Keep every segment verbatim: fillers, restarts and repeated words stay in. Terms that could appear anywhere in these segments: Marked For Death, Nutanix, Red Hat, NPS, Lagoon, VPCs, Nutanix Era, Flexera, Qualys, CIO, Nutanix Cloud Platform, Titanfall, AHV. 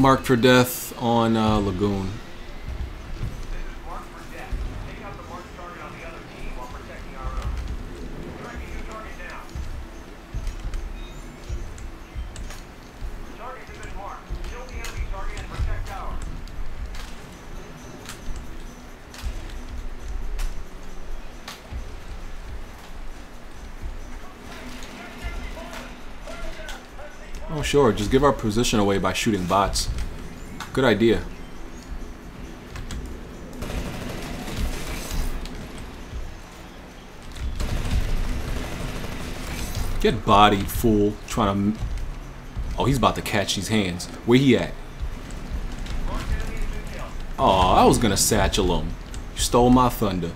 marked for death on uh, Lagoon. Oh sure, just give our position away by shooting bots. Good idea. Get bodied, fool. Trying to... Oh, he's about to catch these hands. Where he at? Oh, I was gonna satchel him. You stole my thunder.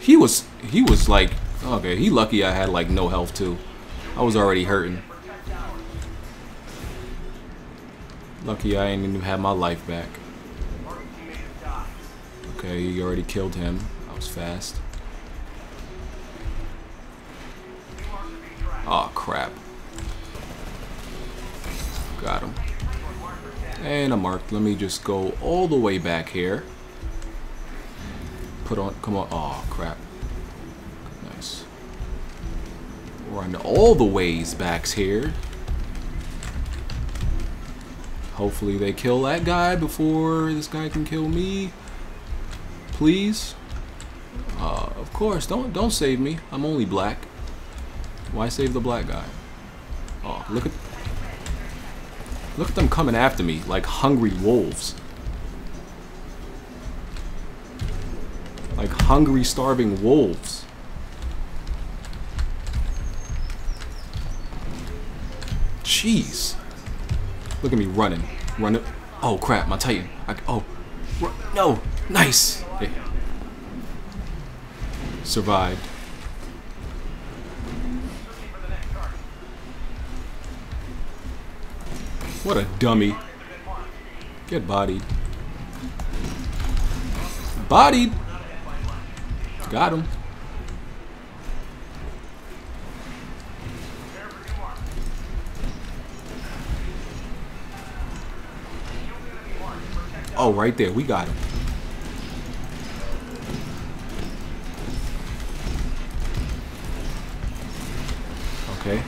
He was... He was like... Okay, he lucky I had like no health too. I was already hurting. Lucky I ain't even have my life back. Okay, you already killed him. I was fast. Oh crap. Got him. And I'm marked. Let me just go all the way back here. Put on, come on. Oh crap. Run all the ways backs here. Hopefully they kill that guy before this guy can kill me. Please. Uh, of course, don't don't save me. I'm only black. Why save the black guy? Oh, look at look at them coming after me like hungry wolves, like hungry starving wolves. Jeez. Look at me running. Running. Oh, crap. My Titan. I, oh. Run, no. Nice. Hey. Survived. What a dummy. Get bodied. Bodied. Got him. Oh, right there. We got him. Okay.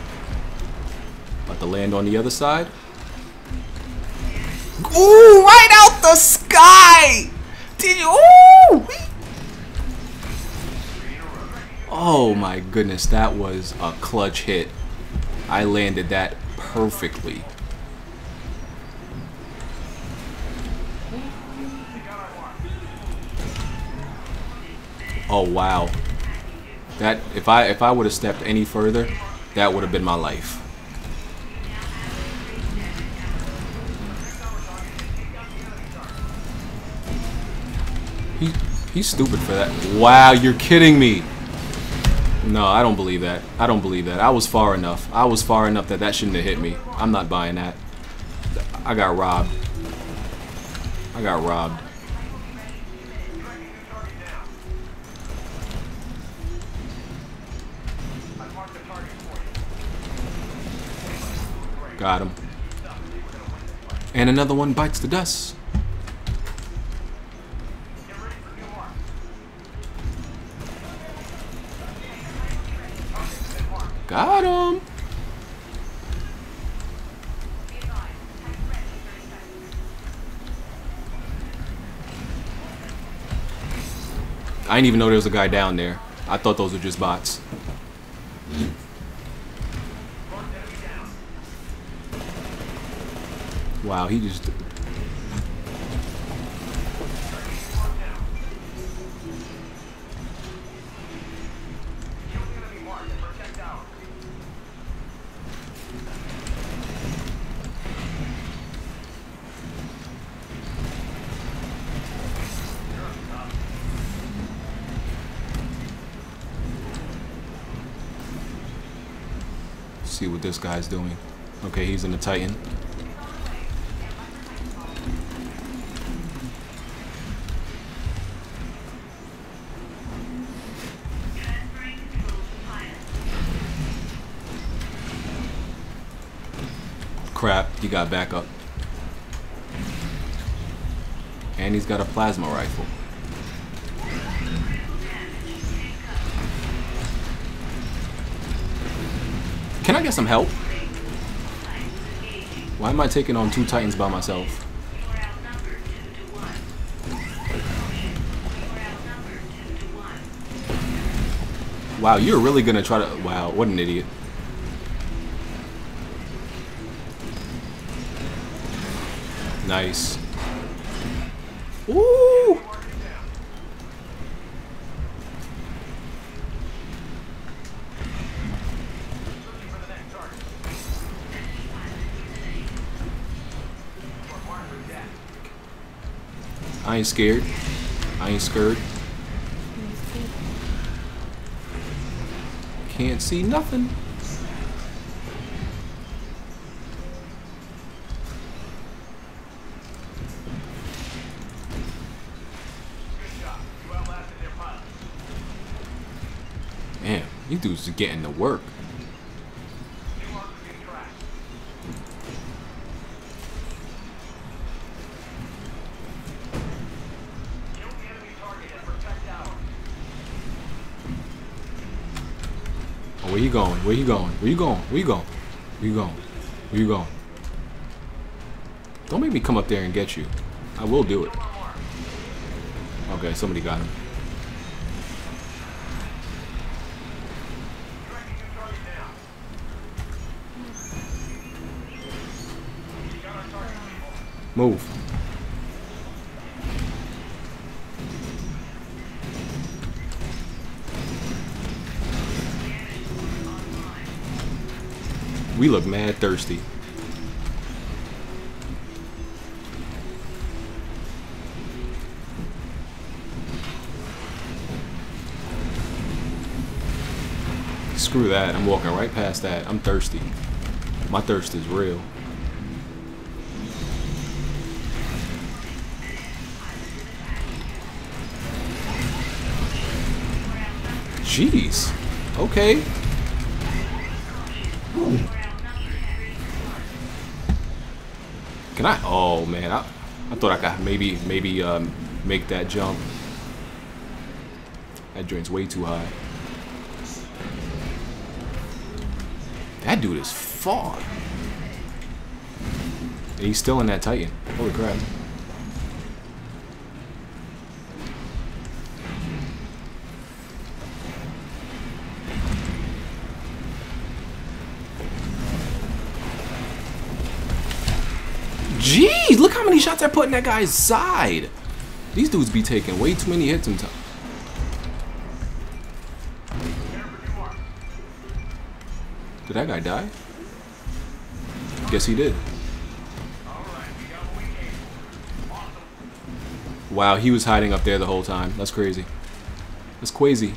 About to land on the other side. Ooh, right out the sky! Did you? Ooh! Oh, my goodness. That was a clutch hit. I landed that perfectly. Oh wow, that if I if I would have stepped any further, that would have been my life. He he's stupid for that. Wow, you're kidding me. No, I don't believe that. I don't believe that. I was far enough. I was far enough that that shouldn't have hit me. I'm not buying that. I got robbed. I got robbed. Got him. And another one bites the dust. Got him. I didn't even know there was a guy down there. I thought those were just bots. Wow, he just... Let's see what this guy's doing. Okay, he's in the Titan. crap, he got back up. And he's got a plasma rifle. Can I get some help? Why am I taking on two Titans by myself? Wow, you're really gonna try to... Wow, what an idiot. Nice. Ooh! I ain't scared. I ain't scared. Can't see nothing. Man, you dudes are getting to work. Where you going? Where you going? Where you going? Where you going? Where you going? Where you going? Don't make me come up there and get you. I will do it. Okay, somebody got him. Move. We look mad thirsty. Screw that. I'm walking right past that. I'm thirsty. My thirst is real. Jeez. Okay. Ooh. Can I? Oh man, I, I thought I could maybe maybe um, make that jump. That drain's way too high. That dude is far. And he's still in that Titan. Holy crap. Jeez, look how many shots I put in that guy's side. These dudes be taking way too many hits sometimes. Did that guy die? Guess he did. Wow, he was hiding up there the whole time. That's crazy. That's crazy.